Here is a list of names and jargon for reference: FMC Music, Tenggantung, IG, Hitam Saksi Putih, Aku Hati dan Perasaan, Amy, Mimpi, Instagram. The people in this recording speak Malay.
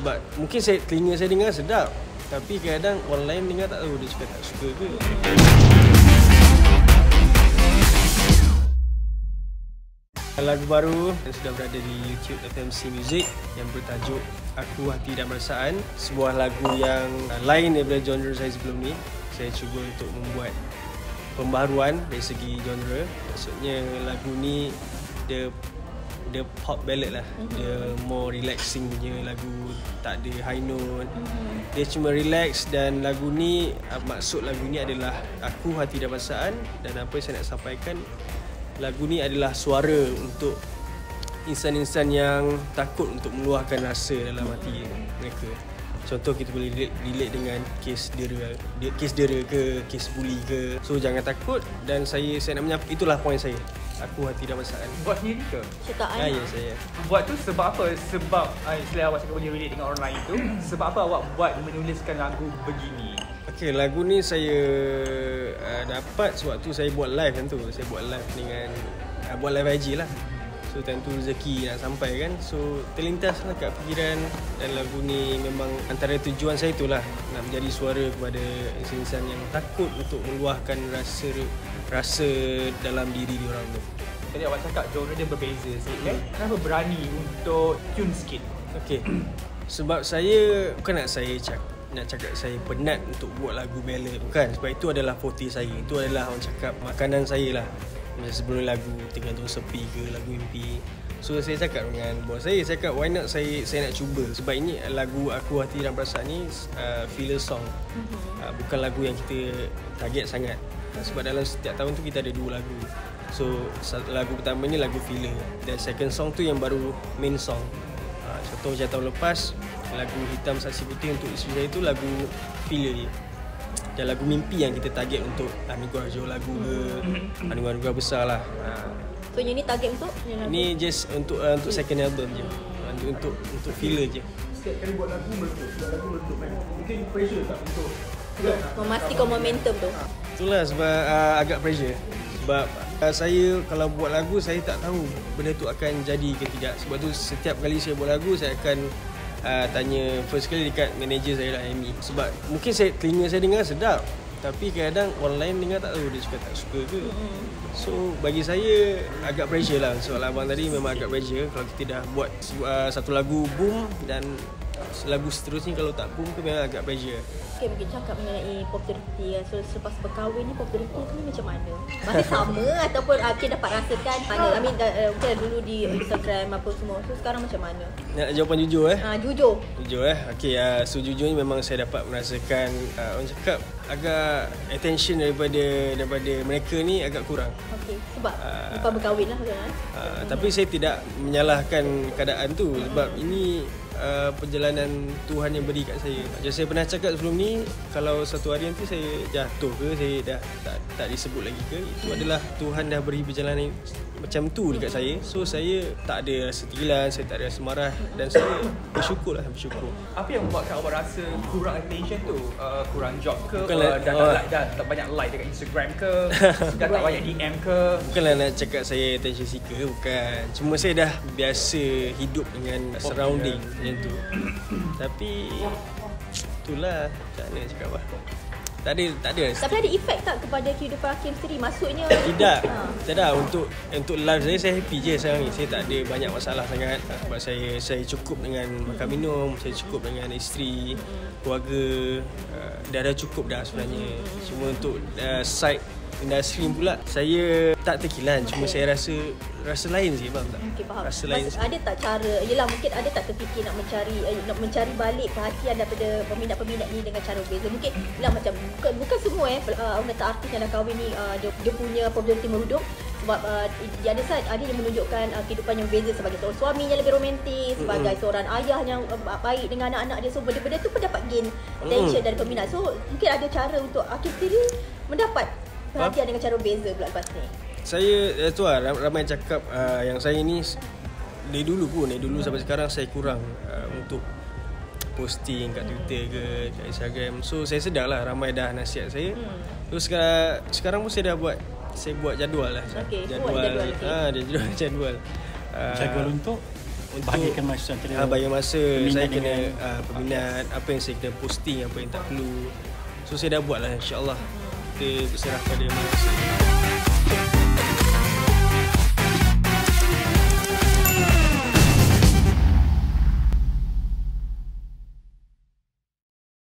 Sebab mungkin telinga saya dengar sedap, tapi kadang orang lain dengar tak tahu dia suka tak suka ke. Lagu baru yang sudah berada di YouTube FMC Music yang bertajuk Aku Hati dan Perasaan, sebuah lagu yang lain daripada genre saya sebelum ni. Saya cuba untuk membuat pembaharuan dari segi genre. Maksudnya lagu ni dia pop ballad lah. Dia more relaxing punya lagu, tak ada high note. Dia cuma relax, dan lagu ni, maksud lagu ni adalah aku hati dan perasaan, dan apa yang saya nak sampaikan, lagu ni adalah suara untuk insan-insan yang takut untuk meluahkan rasa dalam hati mereka. Contoh, kita boleh relate dengan kes dera ke, kes buli ke. So jangan takut, dan saya nak menyampaikan, itulah poin saya. Aku hati dan perasaan. Buat sendiri ke? Ya, saya. Buat tu sebab apa? Sebab istilah awak cakap boleh relate dengan orang lain tu. Sebab apa awak buat menuliskan lagu begini? Okay, lagu ni saya dapat sebab tu saya buat live kan tu. Saya buat live dengan buat live IG lah. So time tu rezeki nak sampai kan. So terlintas lah kat fikiran, dan lagu ni memang antara tujuan saya itulah, nak menjadi suara kepada insan-insan yang takut untuk meluahkan rasa dalam diri diorang tu. Tadi awak cakap genre dia berbeza sikit kan. Kenapa berani untuk tune sikit? Okay, sebab saya bukan nak cakap saya penat untuk buat lagu ballad, bukan. Sebab itu adalah forte saya, itu adalah orang cakap makanan saya lah. Macam sebelum lagu Tenggantung Sepi ke, lagu Mimpi. So saya cakap dengan bos saya cakap why not saya nak cuba. Sebab ini lagu Aku Hati dan Perasaan ni filler song, bukan lagu yang kita target sangat. Sebab dalam setiap tahun tu kita ada 2 lagu. So lagu pertama ni lagu filler, dan second song tu yang baru main song. Contoh macam tahun lepas, lagu Hitam Saksi Putih untuk isteri saya tu lagu filler dia. Dan lagu Mimpi yang kita target untuk anugerah lagu ke, anugerah besar lah. So yang ni target untuk? Ni just untuk second album je, untuk filler je. Setiap kali buat lagu meletup kan, mungkin pressure tak untuk memastikan momentum tu? Itulah sebab agak pressure. Sebab saya kalau buat lagu, saya tak tahu benda tu akan jadi ke tidak. Sebab tu setiap kali saya buat lagu, saya akan tanya first kali dekat manager saya lah, Amy. Sebab mungkin telinga saya dengar sedap, tapi kadang orang lain dengar tak tahu dia suka tak suka ke. So bagi saya agak pressure lah. Soal abang tadi memang agak pressure. Kalau kita dah buat satu lagu boom, dan lagu seterusnya kalau tak boom tu memang agak pressure. Okay, mungkin cakap mengenai populariti. So selepas berkahwin ni, populariti tu macam mana? Masih sama ataupun okay, dapat rasakan mana? I mean, okay, dulu di Instagram apa semua. So sekarang macam mana? Nak jawapan jujur Jujur. Okay, so jujurnya memang saya dapat merasakan orang cakap agak attention daripada mereka ni agak kurang. Okay, sebab lepas berkahwin lah kan? Tapi saya tidak menyalahkan keadaan tu. Sebab ini perjalanan Tuhan yang beri kat saya. Macam saya pernah cakap sebelum ni, kalau satu hari nanti saya jatuh ke, saya dah tak disebut lagi ke, itu adalah Tuhan dah beri perjalanan macam tu dekat saya. So saya tak ada rasa tigilan, saya tak ada rasa marah, dan saya bersyukur. Apa yang buatkan awak rasa kurang attention tu? Kurang job ke? Dah tak banyak like dekat Instagram ke? Dah tak banyak DM ke? Bukanlah nak cakap saya attention seeker, bukan. Cuma saya dah biasa hidup dengan surrounding macam tu. Tapi itulah, tak nak cakap apa. Tak ada. Tapi ada efek tak kepada kehidupan hakim sendiri? Maksudnya tidak. Tidak, untuk life saya happy je sekarang ni. Saya tak ada banyak masalah sangat. Sebab saya cukup dengan makan minum, saya cukup dengan isteri, keluarga. Dah cukup dah sebenarnya. Cuma untuk side industri pula, saya tak terkilan. Cuma saya rasa lain sih, faham tak? Okay, faham. Rasa lain. Ada tak cara, yelah mungkin ada tak terfikir nak mencari balik perhatian daripada peminat-peminat ni dengan cara berbeza? Mungkin yelah macam bukan semua orang kata artis yang dah kahwin ni dia punya populariti merudum. Sebab di ada side ada yang menunjukkan kehidupan yang berbeza, sebagai seorang suami yang lebih romantis, sebagai seorang ayah yang baik dengan anak-anak dia. So benda-benda tu pun dapat gain attention dari peminat. So mungkin ada cara untuk hakim sendiri mendapat perhatian dengan cara beza pula lepas ni. Saya tu lah, ramai cakap yang saya ni dari dulu sampai sekarang saya kurang untuk posting kat Twitter ke, kat Instagram. So saya sedar lah, ramai dah nasihat saya. So sekarang pun saya buat jadual lah. Okay, jadual. Jadual untuk untuk bahagikan masa antara bagi masa saya kena peminat, apa yang saya kena posting, apa yang tak perlu. So saya dah buatlah, insya-Allah. Kita berserah pada masa.